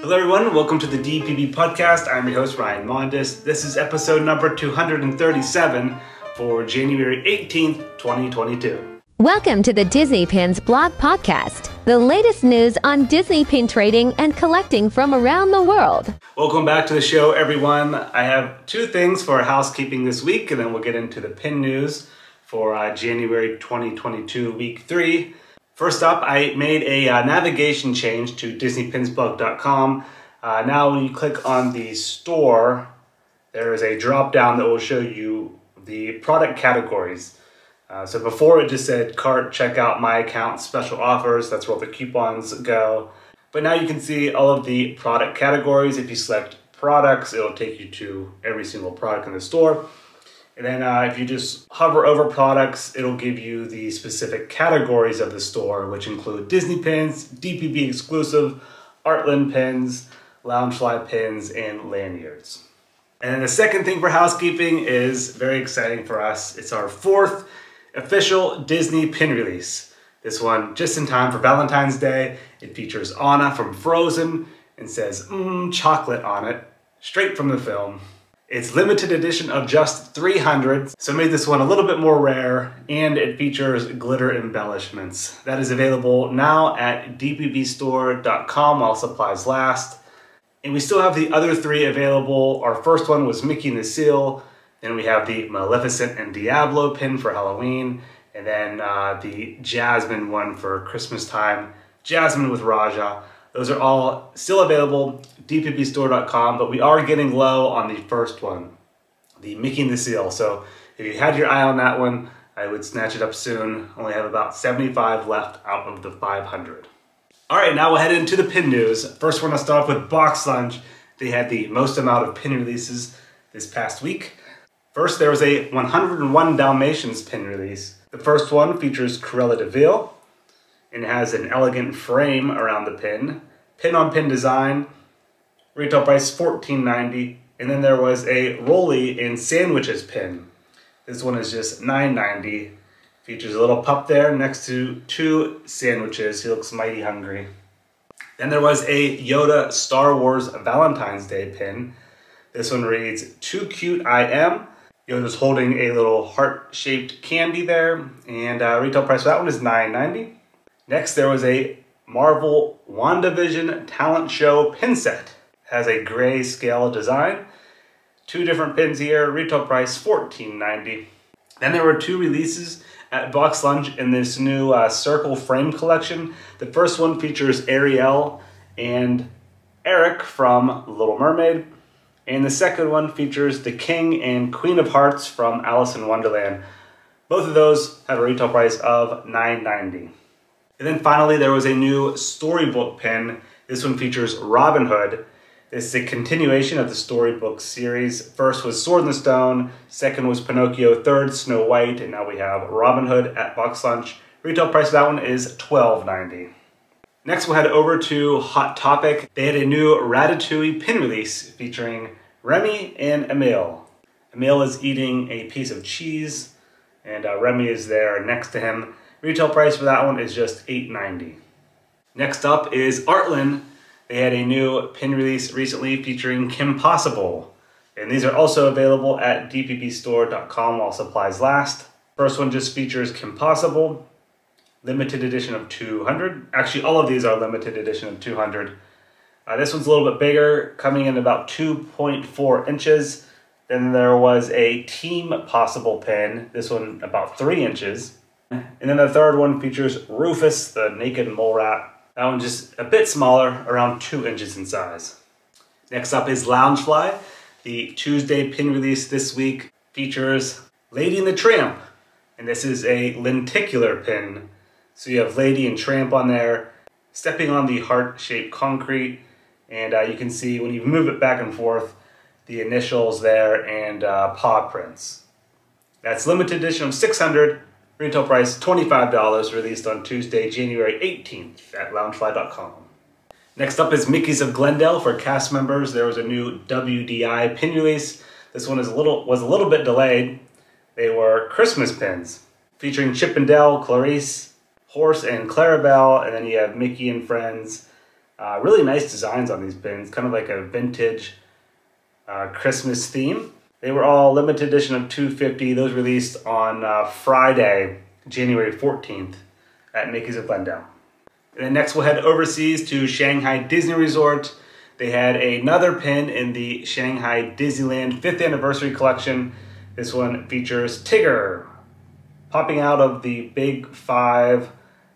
Hello everyone, welcome to the DPB podcast. I'm your host, Ryan Mondis. This is episode number 237 for January 18th, 2022. Welcome to the Disney Pins Blog Podcast, the latest news on Disney pin trading and collecting from around the world. Welcome back to the show, everyone. I have two things for housekeeping this week, and then we'll get into the pin news for January 2022, week 3. First up, I made a navigation change to DisneyPinsBlog.com. Now when you click on the store, there is a drop down that will show you the product categories. So before it just said cart, checkout, my account, special offers. That's where the coupons go. But now you can see all of the product categories. If you select products, it'll take you to every single product in the store. And then if you just hover over products, it'll give you the specific categories of the store, which include Disney pins, DPB exclusive, Artland pins, Loungefly pins, and lanyards. And then the second thing for housekeeping is very exciting for us. It's our fourth official Disney pin release. This one just in time for Valentine's Day. It features Anna from Frozen and says, chocolate on it, straight from the film. It's limited edition of just 300, so made this one a little bit more rare, and it features glitter embellishments. That is available now at dpbstore.com while supplies last. And we still have the other three available. Our first one was Mickey and the Seal, then we have the Maleficent and Diablo pin for Halloween, and then the Jasmine one for Christmas time, Jasmine with Raja. Those are all still available, dpbstore.com, but we are getting low on the first one, the Mickey and the Seal. So if you had your eye on that one, I would snatch it up soon. Only have about 75 left out of the 500. All right, now we'll head into the pin news. First, we're gonna start off with BoxLunch. They had the most amount of pin releases this past week. First, there was a 101 Dalmatians pin release. The first one features Cruella de Vil, and it has an elegant frame around the pin. Pin-on-pin design, retail price $14.90, and then there was a Rolly and Sandwiches pin. This one is just $9.90. Features a little pup there next to two sandwiches. He looks mighty hungry. Then there was a Yoda Star Wars Valentine's Day pin. This one reads, "Too cute I am." Yoda's holding a little heart-shaped candy there, and retail price for that one is $9.90. Next, there was a Marvel WandaVision talent show pin set. Has a gray scale design. Two different pins here, retail price $14.90. Then there were two releases at BoxLunch in this new circle frame collection. The first one features Ariel and Eric from Little Mermaid. And the second one features the King and Queen of Hearts from Alice in Wonderland. Both of those have a retail price of $9.90. And then finally, there was a new storybook pin. This one features Robin Hood. This is a continuation of the storybook series. First was Sword in the Stone, second was Pinocchio, third Snow White, and now we have Robin Hood at BoxLunch. Retail price of that one is $12.90. Next, we'll head over to Hot Topic. They had a new Ratatouille pin release featuring Remy and Emile. Emile is eating a piece of cheese, and Remy is there next to him. Retail price for that one is just $8.90. Next up is Artland. They had a new pin release recently featuring Kim Possible. And these are also available at dpbstore.com while supplies last. First one just features Kim Possible. Limited edition of 200. Actually, all of these are limited edition of 200. This one's a little bit bigger, coming in about 2.4 inches. Then there was a Team Possible pin. This one about 3 inches. And then the third one features Rufus, the naked mole rat. That one just a bit smaller, around 2 inches in size. Next up is Loungefly. The Tuesday pin release this week features Lady and the Tramp. And this is a lenticular pin. So you have Lady and Tramp on there, stepping on the heart-shaped concrete. And you can see when you move it back and forth, the initials there and paw prints. That's limited edition of 600. Retail price $25, released on Tuesday, January 18th at Loungefly.com. Next up is Mickey's of Glendale for cast members. There was a new WDI pin release. This one was a little bit delayed. They were Christmas pins featuring Chip and Dale, Clarisse, Horse, and Clarabelle, and then you have Mickey and Friends. Really nice designs on these bins, kind of like a vintage Christmas theme. They were all limited edition of $2.50. Those released on Friday, January 14th at Mickey's of Glendale. And then next we'll head overseas to Shanghai Disney Resort. They had another pin in the Shanghai Disneyland 5th Anniversary Collection. This one features Tigger popping out of the Big Five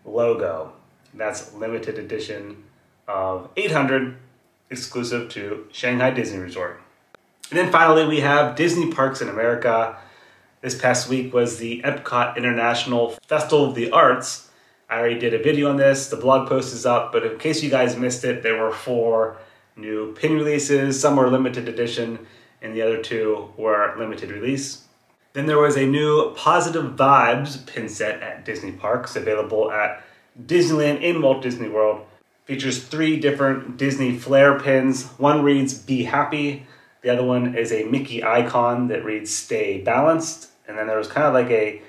logo. That's limited edition of 800, exclusive to Shanghai Disney Resort. And then finally, we have Disney Parks in America. This past week was the Epcot International Festival of the Arts. I already did a video on this. The blog post is up, but in case you guys missed it, there were 4 new pin releases. Some were limited edition, and the other 2 were limited release. Then there was a new Positive Vibes pin set at Disney Parks, available at Disneyland and Walt Disney World. Features 3 different Disney flair pins. One reads, "Be Happy." The other one is a Mickey icon that reads, "Stay Balanced." And then there was kind of like a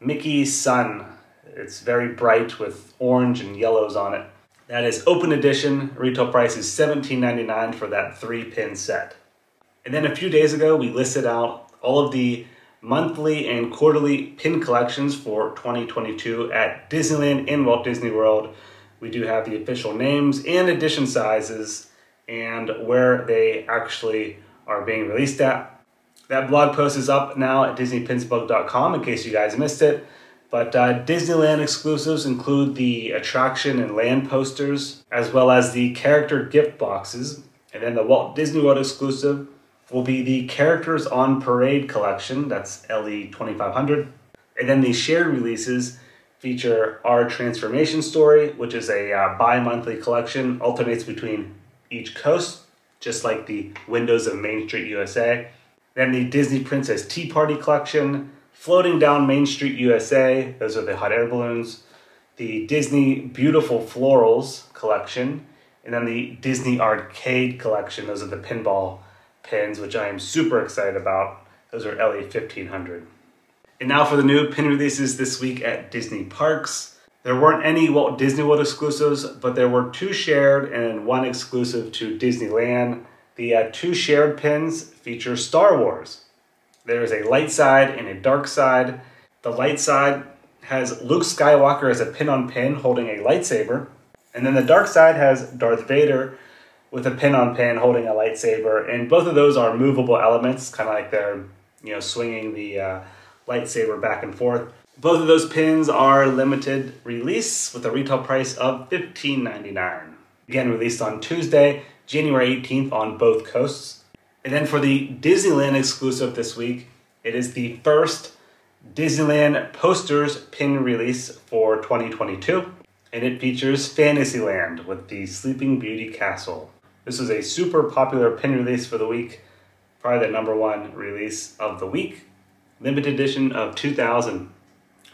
Mickey sun. It's very bright with orange and yellows on it. That is open edition. Retail price is $17.99 for that 3-pin set. And then a few days ago, we listed out all of the monthly and quarterly pin collections for 2022 at Disneyland and Walt Disney World. We do have the official names and edition sizes and where they actually are being released at. That blog post is up now at DisneyPinsBlog.com in case you guys missed it. But Disneyland exclusives include the attraction and land posters, as well as the character gift boxes. And then the Walt Disney World exclusive will be the Characters on Parade collection. That's LE 2500. And then the shared releases feature Our Transformation Story, which is a bi-monthly collection, alternates between each coast, just like the Windows of Main Street USA. Then the Disney Princess Tea Party collection, Floating Down Main Street USA, those are the hot air balloons, the Disney Beautiful Florals collection, and then the Disney Arcade collection, those are the pinball pins, which I am super excited about. Those are LE 1500. And now for the new pin releases this week at Disney Parks. There weren't any Walt Disney World exclusives, but there were 2 shared and 1 exclusive to Disneyland. The 2 shared pins feature Star Wars. There is a light side and a dark side. The light side has Luke Skywalker as a pin-on-pin holding a lightsaber. And then the dark side has Darth Vader with a pin-on-pin holding a lightsaber. And both of those are movable elements, kind of like they're, you know, swinging the lightsaber back and forth. Both of those pins are limited release with a retail price of $15.99. Again, released on Tuesday, January 18th on both coasts. And then for the Disneyland exclusive this week, it is the first Disneyland posters pin release for 2022. And it features Fantasyland with the Sleeping Beauty Castle. This was a super popular pin release for the week, probably the #1 release of the week. Limited edition of 2,000,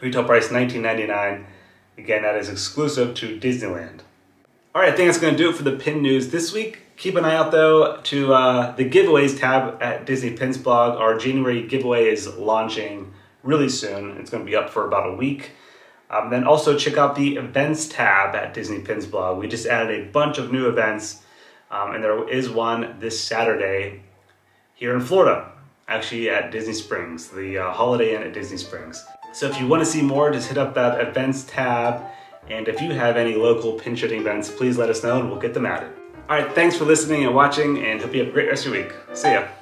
retail price $19.99. Again, that is exclusive to Disneyland. All right, I think that's gonna do it for the pin news this week. Keep an eye out though to the giveaways tab at Disney Pins Blog. Our January giveaway is launching really soon. It's gonna be up for about a week. Then also check out the events tab at Disney Pins Blog. We just added a bunch of new events and there is one this Saturday here in Florida. Actually at Disney Springs, the Holiday Inn at Disney Springs. So if you want to see more, just hit up that events tab. And if you have any local pin shooting events, please let us know and we'll get them added. All right, thanks for listening and watching and hope you have a great rest of your week. See ya.